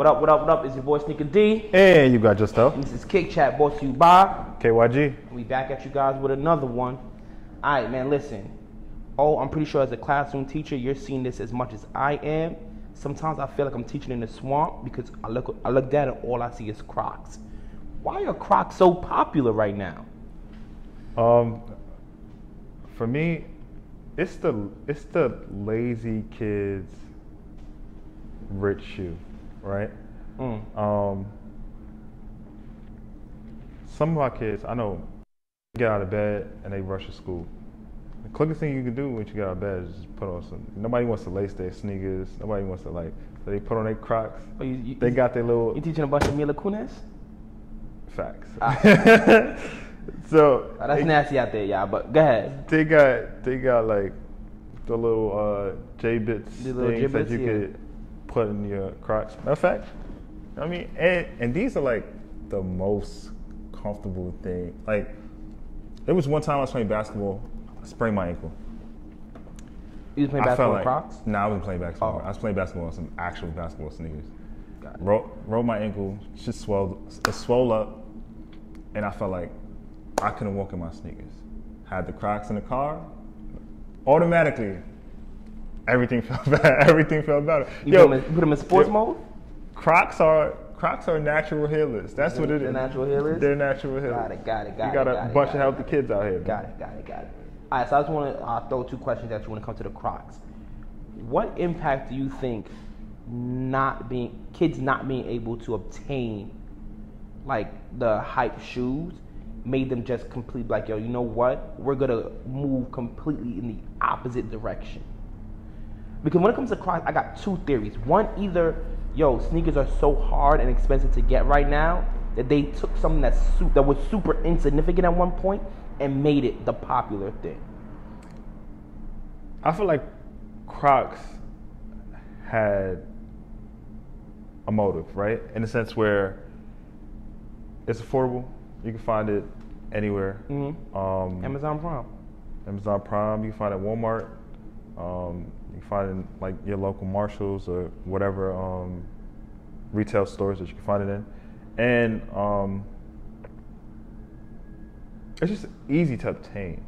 What up, what up, what up? It's your boy Sneaker D. And you got your stuff. And this is Kick Chat, brought to you by KYG. We back at you guys with another one. All right, man, listen. Oh, I'm pretty sure as a classroom teacher, you're seeing this as much as I am. Sometimes I feel like I'm teaching in the swamp because I look at it and all I see is Crocs. Why are Crocs so popular right now? For me, it's the lazy kids rich shoe, right? Mm. Some of our kids, I know, get out of bed and they rush to school. The quickest thing you can do when you get out of bed is just put on some. Nobody wants to lace their sneakers. Nobody wants to like. So they put on their Crocs. Oh, they got their little. You teaching a bunch of Mila Kunis? Facts. Ah. So that's nasty out there, y'all. But go ahead. They got like the little J-bits things that you could put in your Crocs. Matter of fact, I mean, and these are like the most comfortable thing. Like, there was one time I was playing basketball. I sprained my ankle. You was playing basketball with Crocs? No, I wasn't playing basketball. Oh. I was playing basketball on some actual basketball sneakers. Rolled my ankle, just swelled up, and I felt like I couldn't walk in my sneakers. Had the Crocs in the car, automatically, everything felt bad. Everything felt better. You put them in sports mode? Crocs are natural healers. That's what it is. They're natural healers? They're natural healers. Got it. You got a bunch of healthy kids out here. All right, so I just want to throw two questions at you when it comes to the Crocs. What impact do you think kids not being able to obtain like the hype shoes made them just complete like, yo, you know what? We're gonna move completely in the opposite direction. Because when it comes to Crocs, I got two theories. One, either yo, sneakers are so hard and expensive to get right now that they took something that was super insignificant at one point and made it the popular thing. I feel like Crocs had a motive, right? In the sense where it's affordable. You can find it anywhere. Mm-hmm. Amazon Prime. You can find it at Walmart. You can find it in like your local Marshalls or whatever retail stores that you can find it in. And it's just easy to obtain.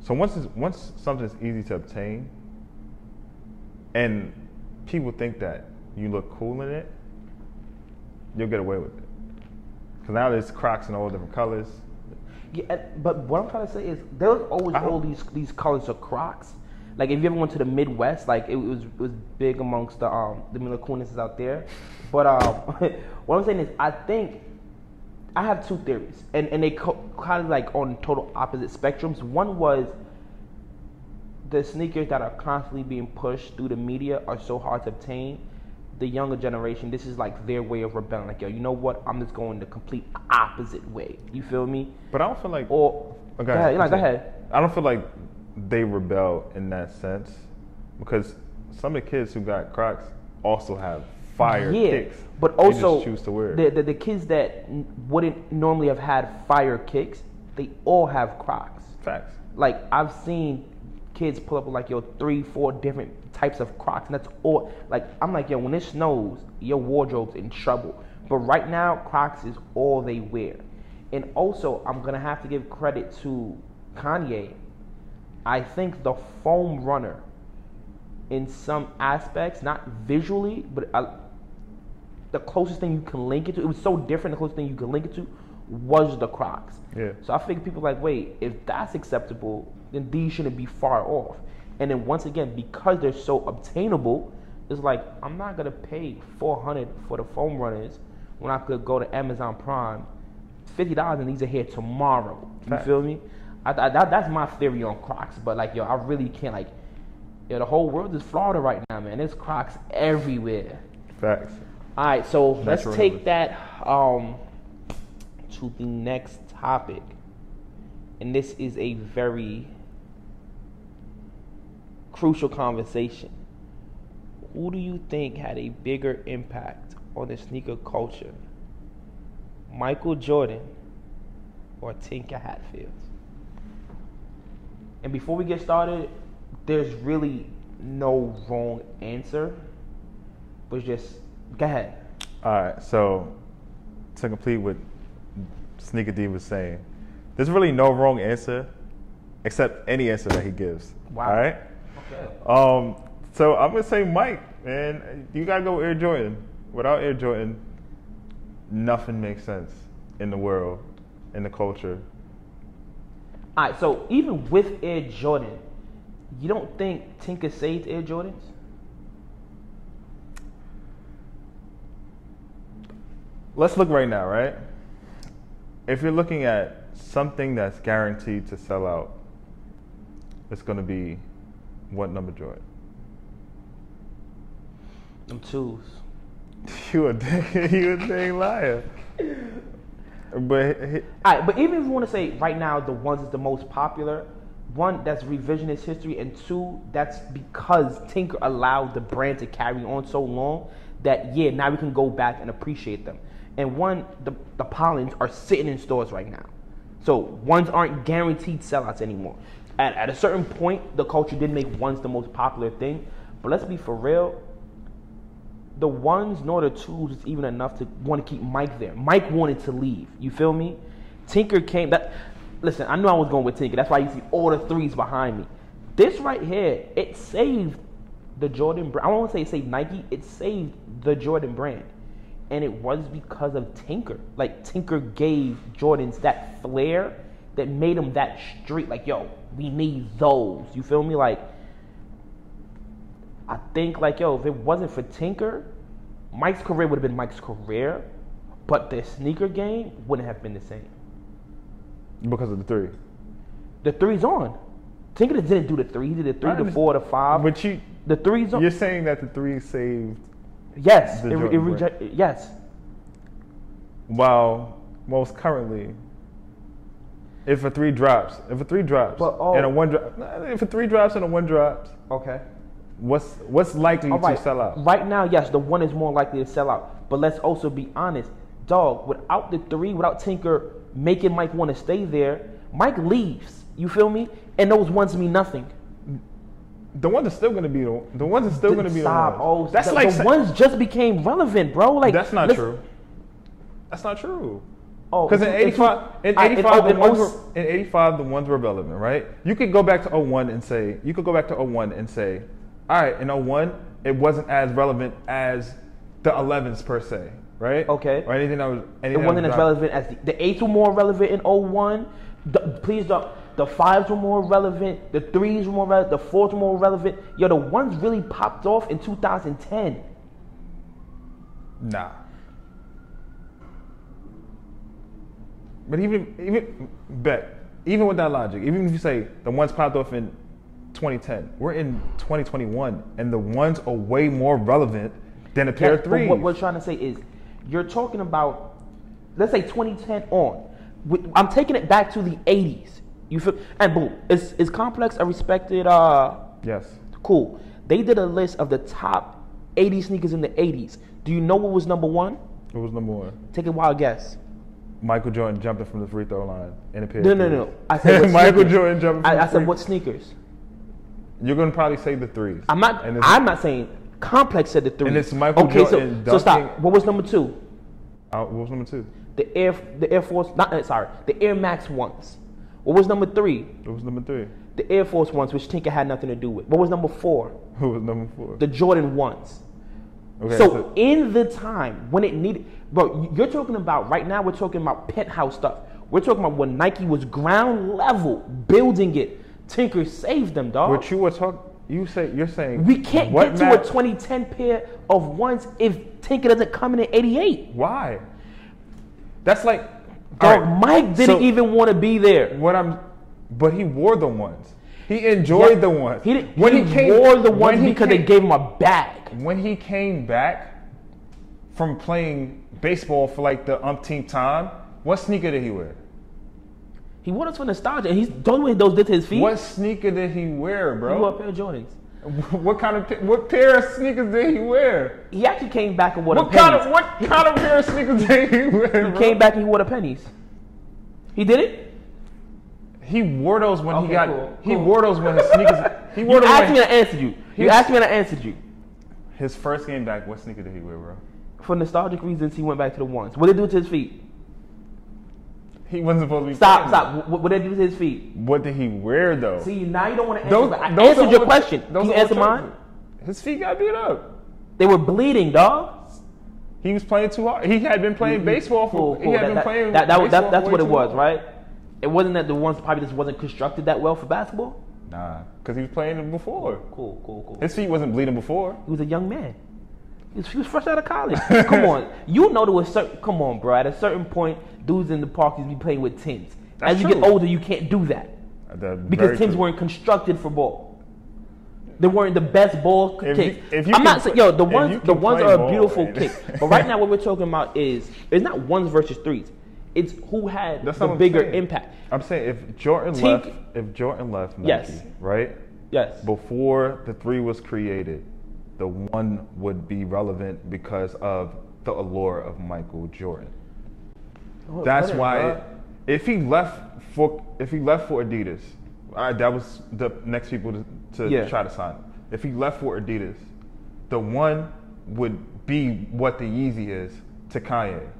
So once something's easy to obtain, and people think that you look cool in it, you'll get away with it. Because now there's Crocs in all different colors. Yeah, but what I'm trying to say is there's always all these colors of Crocs. Like if you ever went to the Midwest, like it was big amongst the Mila Kunis out there. But what I'm saying is I think. I have two theories, and they kind of like on total opposite spectrums. One was the sneakers that are constantly being pushed through the media are so hard to obtain. The younger generation, this is like their way of rebelling. Like, yo, you know what? I'm just going the complete opposite way. You feel me? But I don't feel like... Go ahead. I don't feel like they rebel in that sense because some of the kids who got Crocs also have fire kicks. But also, choose to wear. The kids that wouldn't normally have had fire kicks, they all have Crocs. Facts. Like, I've seen kids pull up with, like, yo, 3, 4 different types of Crocs, and that's all. Like, I'm like, yo, when it snows, your wardrobe's in trouble. But right now, Crocs is all they wear. And also, I'm going to have to give credit to Kanye. I think the foam runner, in some aspects, not visually, but... the closest thing you can link it to, it was so different, the closest thing you can link it to was the Crocs. Yeah. So I figured people like, wait, if that's acceptable, then these shouldn't be far off. And then once again, because they're so obtainable, it's like, I'm not going to pay $400 for the foam runners when I could go to Amazon Prime, $50 and these are here tomorrow. You feel me? That's my theory on Crocs, but like, yo, I really can't like, yo, the whole world is Florida right now, man. There's Crocs everywhere. Facts. All right, so let's take that to the next topic. And this is a very crucial conversation. Who do you think had a bigger impact on the sneaker culture? Michael Jordan or Tinker Hatfield? And before we get started, there's really no wrong answer, but just... Go ahead. All right, so to complete what Sneaker D was saying, there's really no wrong answer except any answer that he gives. Wow. All right? Okay. So I'm going to say Mike, man. You got to go Air Jordan. Without Air Jordan, nothing makes sense in the world, in the culture. All right, so even with Air Jordan, you don't think Tinker saved Air Jordans? Let's look right now, right? If you're looking at something that's guaranteed to sell out, it's going to be what number Jordan? Them twos. You a dang liar. But even if you want to say right now the ones that's the most popular, one, that's revisionist history, and two, that's because Tinker allowed the brand to carry on so long that, yeah, now we can go back and appreciate them. And one, the Pollins are sitting in stores right now. So ones aren't guaranteed sellouts anymore. At a certain point, the culture did make ones the most popular thing. But let's be for real, the ones nor the twos is even enough to want to keep Mike there. Mike wanted to leave. You feel me? Tinker came. Listen, I knew I was going with Tinker. That's why you see all the threes behind me. This right here, it saved the Jordan brand. I don't want to say it saved Nike. It saved the Jordan brand. And it was because of Tinker. Like, Tinker gave Jordans that flair that made them that straight. Like, yo, we need those. You feel me? Like, I think, like, yo, if it wasn't for Tinker, Mike's career would have been Mike's career, but the sneaker game wouldn't have been the same. Because of the three. The three's on. Tinker didn't do the three. He did the three, the four, the five. But you, the three's on. You're saying that the three saved... Yes, yes. While most currently, if a three drops and a one drops, okay, what's likely to sell out? Right now, yes, the one is more likely to sell out. But let's also be honest, dog. Without the three, without Tinker making Mike want to stay there, Mike leaves. You feel me? And those ones mean nothing. The ones that's still gonna be the ones that's still gonna be the ones. That's like the ones just became relevant, bro. Like, that's not true. That's not true. Oh, because in 85 the ones were relevant, right? You could go back to 01 and say, all right, in 01 it wasn't as relevant as the 11s per se, right? Okay. Or anything that was it wasn't as relevant as the 8s were more relevant in 01. The fives were more relevant. The threes were more relevant. The fours were more relevant. Yo, the ones really popped off in 2010. Nah. But even with that logic, even if you say the ones popped off in 2010, we're in 2021, and the ones are way more relevant than a pair of threes. What we're trying to say is, you're talking about, let's say 2010 on. I'm taking it back to the 80s. You feel, and boom, is Complex a respected? Yes. Cool. They did a list of the top 80 sneakers in the 80s. Do you know what was number one? What was number one? Take a wild guess. Michael Jordan jumping from the free throw line in a pair. No. I said Michael Jordan jumping. I said what sneakers? You're gonna probably say the threes. I'm not saying Complex said the threes. And it's Michael Jordan. Okay, so stop. What was number two? What was number two? The Air Force. The Air Max ones. What was number three? What was number three? The Air Force ones, which Tinker had nothing to do with. What was number four? What was number four? The Jordan ones. Okay, so in the time when it needed... Bro, you're talking about... Right now, we're talking about penthouse stuff. We're talking about when Nike was ground level building it. Tinker saved them, dog. What you were talking... You're saying... We can't get to a 2010 pair of ones if Tinker doesn't come in at 88. Why? That's like... Dog, right. Mike didn't even want to be there. But he wore the ones. He enjoyed the ones. He wore the ones because they gave him a bag. When he came back from playing baseball for like the umpteenth time, what sneaker did he wear? He wore those for nostalgia. He's don't wear those did to his feet. What sneaker did he wear, bro? He wore a pair of Jordans. What pair of sneakers did he wear? He actually came back and wore the pennies. What kind of pair of sneakers did he wear? He came back and he wore the pennies. He did it. He wore those when he wore those when his sneakers. He wore those. You asked me to answer you. His first game back, what sneaker did he wear, bro? for nostalgic reasons, he went back to the ones. What did it do to his feet? He wasn't supposed to be. Stop. What did he do to his feet? What did he wear, though? See, now you don't want to answer. But I answered your question. Can you answer mine? His feet got beat up. They were bleeding, dog. He was playing too hard. He had been playing baseball for. He had been playing. That's what it was, right? It wasn't that the ones probably just wasn't constructed that well for basketball. Nah, because he was playing it before. Cool. His feet wasn't bleeding before. He was a young man. He was fresh out of college. Come on, you know to a certain. Come on, bro. At a certain point, dudes in the park used to be playing with Tims. As you get older, you can't do that. Because Tims weren't constructed for ball. They weren't the best ball kicks. I'm not saying, yo, the ones are a beautiful kick. But right now, what we're talking about is it's not ones versus threes. It's who had the bigger impact. I'm saying if Jordan left Nike, yes, right? Yes. Before the three was created, the one would be relevant because of the allure of Michael Jordan. That's why if he left for Adidas, that was the next people to try to sign him. If he left for Adidas, the one would be what the Yeezy is to Kanye.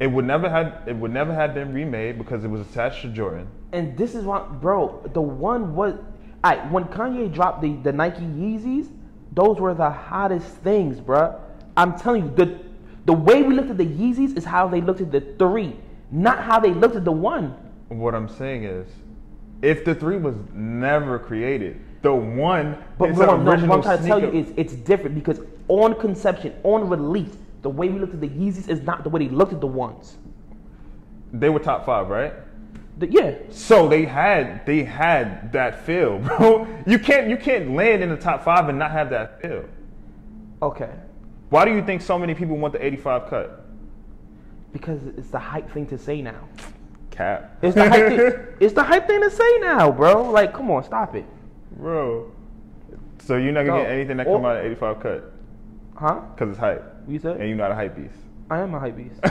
It would never have been remade because it was attached to Jordan. And this is why, bro, the one was when Kanye dropped the Nike Yeezys, those were the hottest things, bro. I'm telling you, the way we looked at the Yeezys is how they looked at the three, not how they looked at the one. What I'm saying is, if the three was never created, the one is an original sneaker. What I'm trying to tell you is it's different because on conception, on release, the way we looked at the Yeezys is not the way they looked at the ones. They were top five, right? Yeah. So they had that feel, bro. You can't land in the top five and not have that feel. Okay. Why do you think so many people want the 85 cut? Because it's the hype thing to say now. Cap. It's the hype thing to say now, bro. Like, come on, stop it. Bro. So you're not going to get anything that come out of 85 cut? Huh? Because it's hype. You said? And you're not a hypebeast. I am a hypebeast.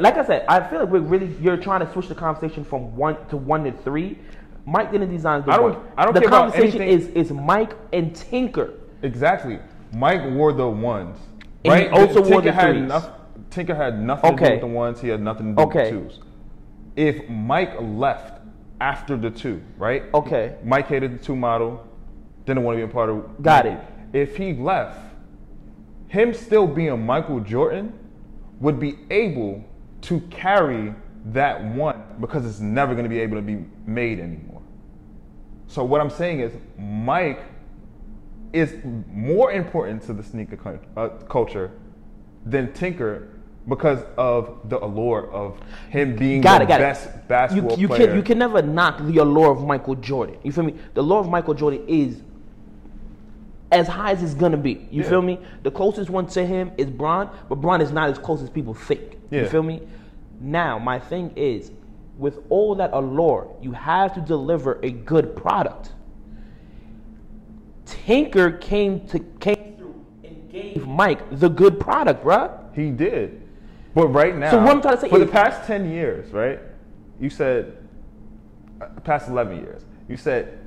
Like I said, I feel like you're trying to switch the conversation from one to three. Mike didn't design the one. I don't care about anything. The conversation is Mike and Tinker. Exactly. Mike wore the ones, right? And he also wore the threes. Tinker had nothing to do with the ones. He had nothing to do with the twos. If Mike left after the two, right? Okay. Mike hated the two model. Didn't want to be a part of. Got it. If he left, him still being Michael Jordan would be able to carry that one because it's never going to be able to be made anymore. So what I'm saying is Mike is more important to the sneaker culture than Tinker because of the allure of him being the best basketball player. You can never knock the allure of Michael Jordan. You feel me? The allure of Michael Jordan is as high as it's going to be. You feel me? The closest one to him is Bron, but Bron is not as close as people think. Yeah. You feel me? Now, my thing is, with all that allure, you have to deliver a good product. Tinker came through and gave Mike the good product, bruh. He did. But right now, so what I'm trying to say for the past 10 years, right? You said, past 11 years, you said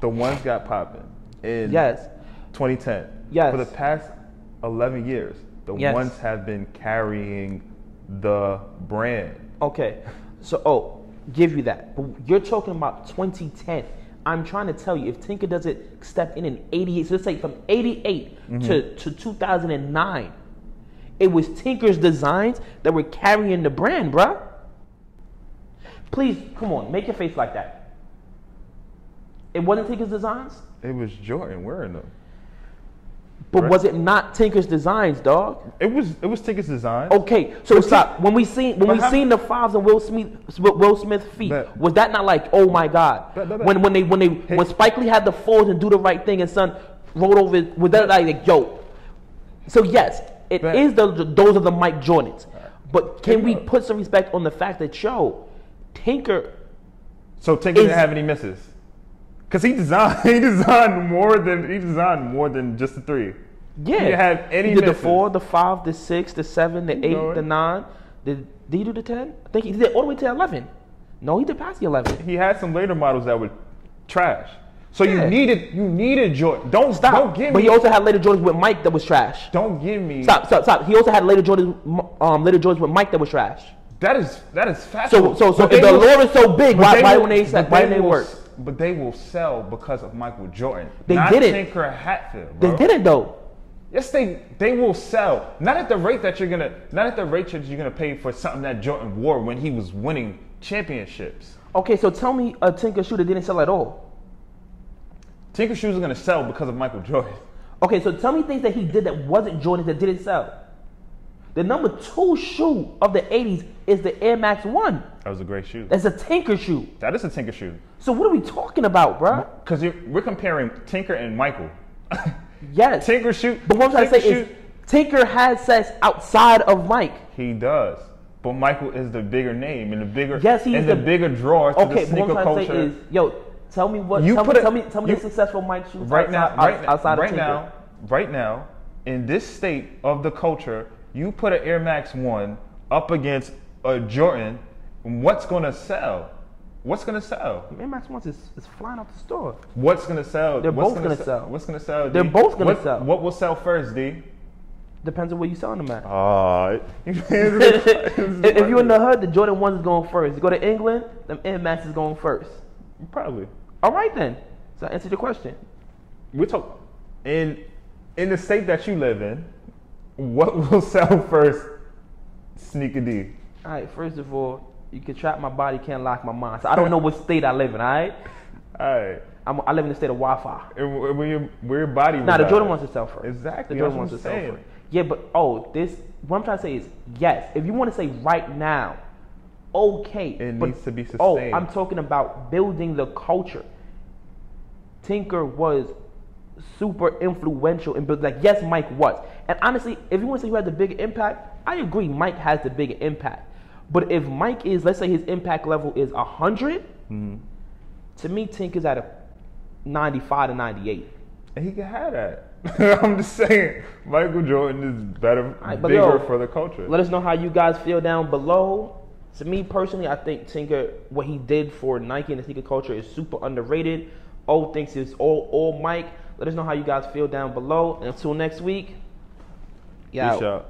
the ones got popping in 2010. Yes. For the past 11 years, the ones have been carrying the brand. Okay. So, give you that. But you're talking about 2010. I'm trying to tell you, if Tinker doesn't step in 88, so let's say from 88 to 2009, it was Tinker's designs that were carrying the brand, bruh. Please, come on, make your face like that. It wasn't Tinker's designs? It was Jordan wearing them. But was it not Tinker's designs, dog? It was Tinker's designs. Okay, so stop. When we seen the fives and Will Smith feet, was that not like, oh my God? When Spike Lee had the fours and do the right thing and son rolled over, was that like yo? So yes, it is those are the Mike Jordans. But can we put some respect on the fact that Tinker? So Tinker didn't have any misses. Cause he designed more than just the three. Yeah, he didn't have any. He did misses. The 4, the 5, the 6, the 7, the 8, the 9. Did he do the 10? I think he did all the way to 11. No, he did past the 11. He had some later models that were trash. So you needed Jordan. Don't stop. Don't give me. But he also had later Jordans with Mike that was trash. Don't give me. Stop. He also had later Jordans with Mike that was trash. That is factual. So if the lure is so big, why didn't they work? But they will sell because of Michael Jordan. They didn't. Tinker Hatfield. Bro. They didn't though. Yes, they will sell. Not at the rate that you're gonna pay for something that Jordan wore when he was winning championships. Okay, so tell me a Tinker shoe that didn't sell at all. Tinker shoes are gonna sell because of Michael Jordan. Okay, so tell me things that he did that wasn't Jordan that didn't sell. The #2 shoe of the 80s is the Air Max 1. That was a great shoe. That's a Tinker shoe. That is a Tinker shoe. So what are we talking about, bro? Because we're comparing Tinker and Michael. Yes. Tinker shoe. But what I'm trying to say is Tinker has success outside of Mike. He does. But Michael is the bigger name and the bigger bigger drawer to the sneaker culture. Okay, tell me the successful Mike shoes outside of Tinker. Right now, in this state of the culture, you put an Air Max 1 up against a Jordan, what's going to sell? What's going to sell? Air Max 1 is flying out the store. What's going to sell? They're both going to sell. What's going to sell, D? They're both going to sell. What will sell first, D? Depends on where you're selling them at. If you're in the hood, the Jordan 1 is going first. You go to England, the Air Max is going first. Probably. All right, then. So I answered your question. We're talking in the state that you live in, what will sell first, Sneaker D? All right, first of all, you can trap my body, can't lock my mind. So I don't know what state I live in, all right? All right. I live in the state of Wi-Fi. And where your body resides. Nah, the Jordan wants to sell first. Exactly. The Jordan wants to sell first. Yeah, but, what I'm trying to say is, yes, if you want to say right now, okay. It needs to be sustained. Oh, I'm talking about building the culture. Tinker was super influential and built, yes, Mike was. And honestly, if you want to say who had the bigger impact, I agree Mike has the bigger impact. But if Mike is, let's say his impact level is 100, to me, Tinker's at a 95 to 98. And he can have that. I'm just saying, Michael Jordan is bigger for the culture. Let us know how you guys feel down below. To me, personally, I think Tinker, what he did for Nike and the sneaker culture is super underrated. O thinks it's all Mike. Let us know how you guys feel down below. And until next week, yeah.